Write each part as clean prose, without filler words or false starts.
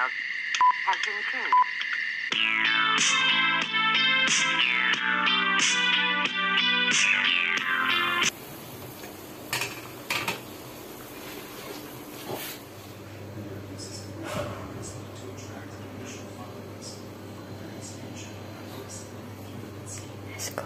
dialed has been tuned. Let's go.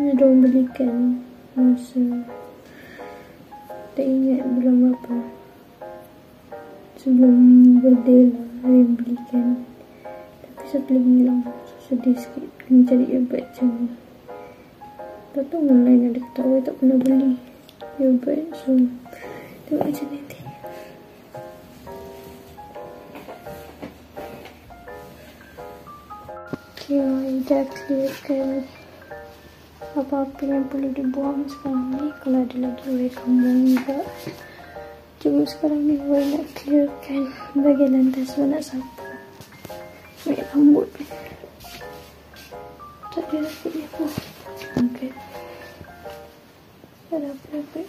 Saya dah belikan masa tak ingat bulan berapa, sebelum birthday lah saya belikan, tapi satu lagi hilang. Sedih sikit kena cari earbud macam ni. Tak tahu orang lain ada ketawa tak pernah beli earbud, so tengok macam nanti. Okay, saya dah clearkan apa-apa yang perlu dibuang sekarang ni. Kalau ada lagi boleh kembang juga. Cuma sekarang ni boleh nak clearkan bagian lantas. Saya nak sapu ambil rambut tak ada rapit dia pun. Ok, tak ada rapit-rapit.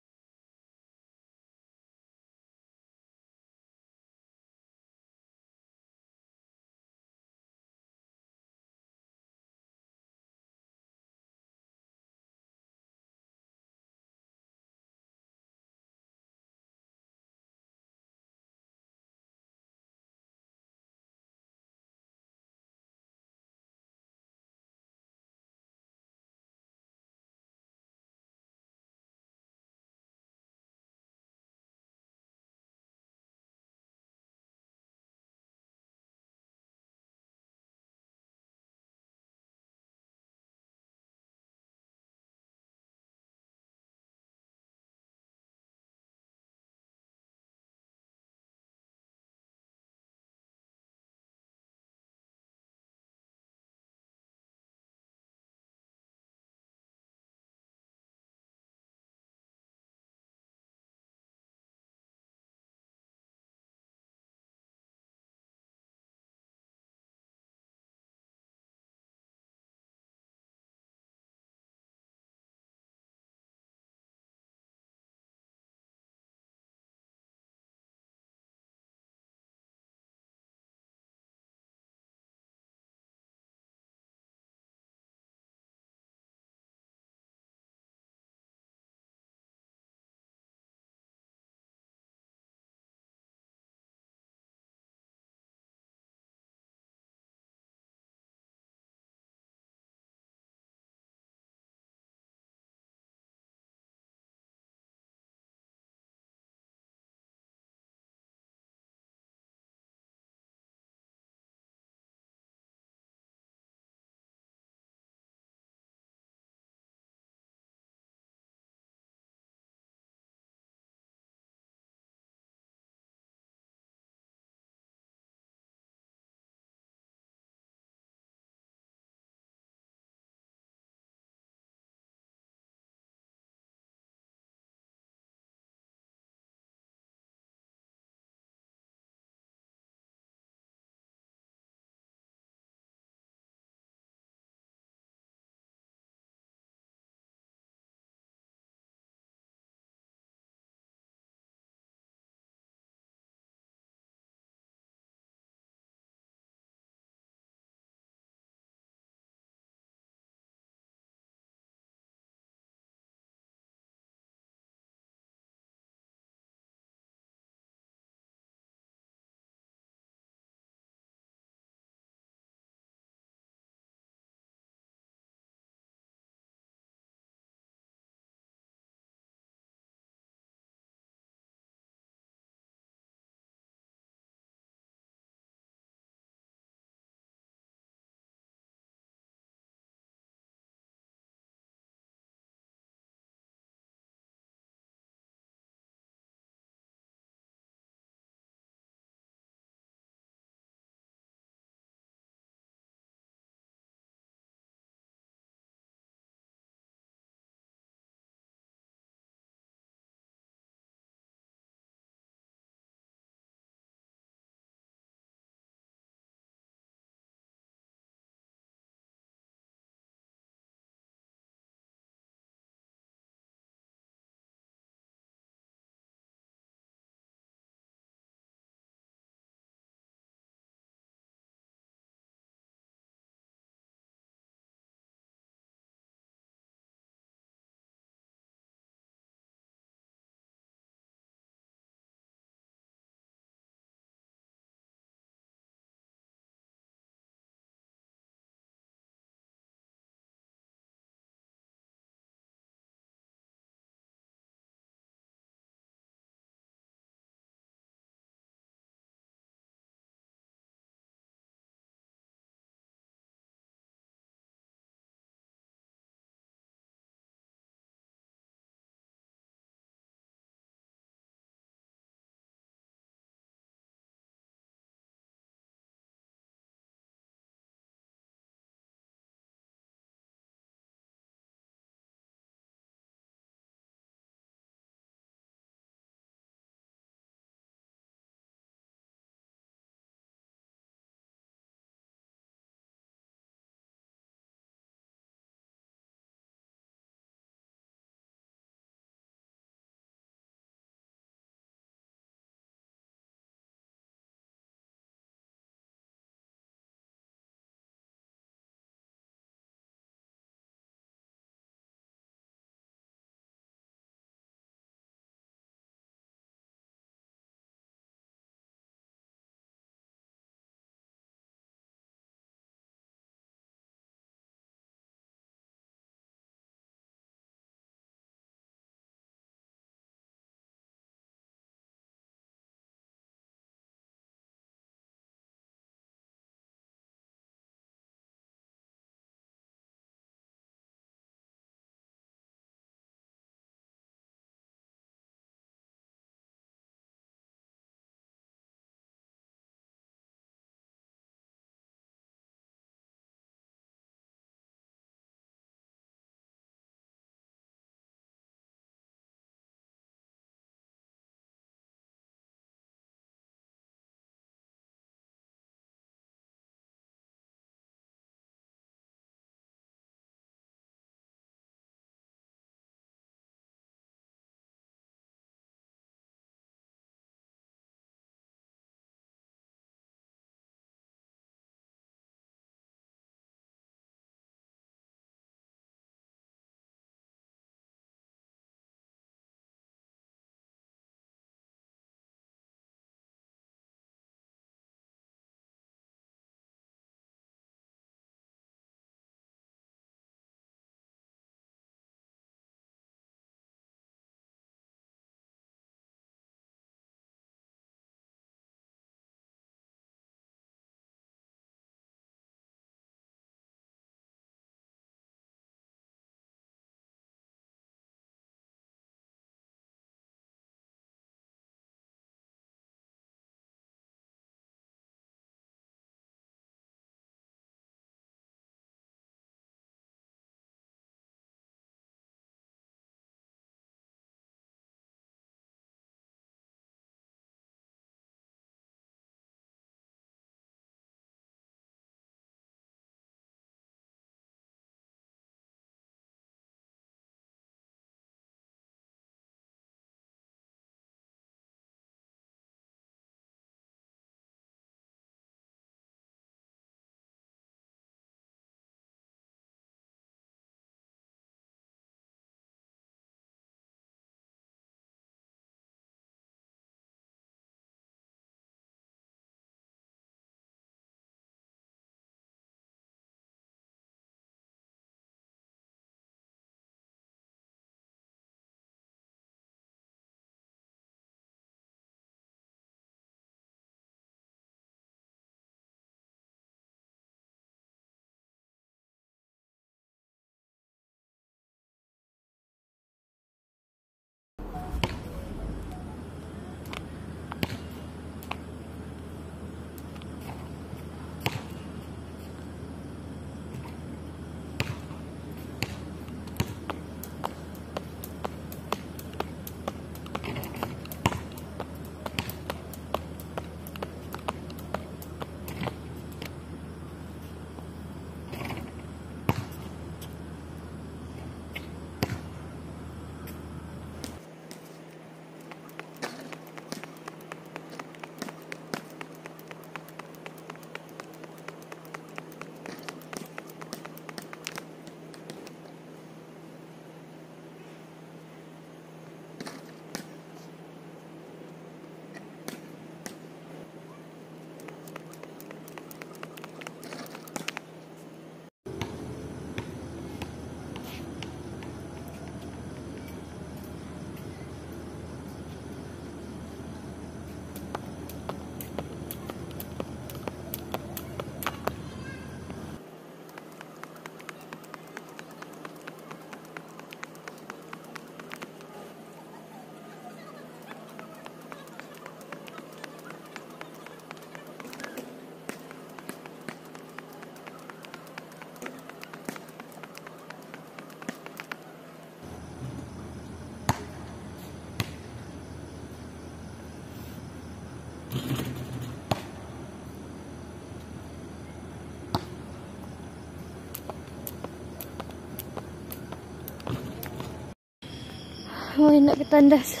Oi, nak ke tandas.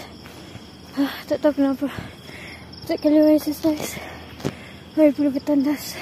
Tak tahu kenapa. Setiap kali saya exercise, saya perlu ke tandas.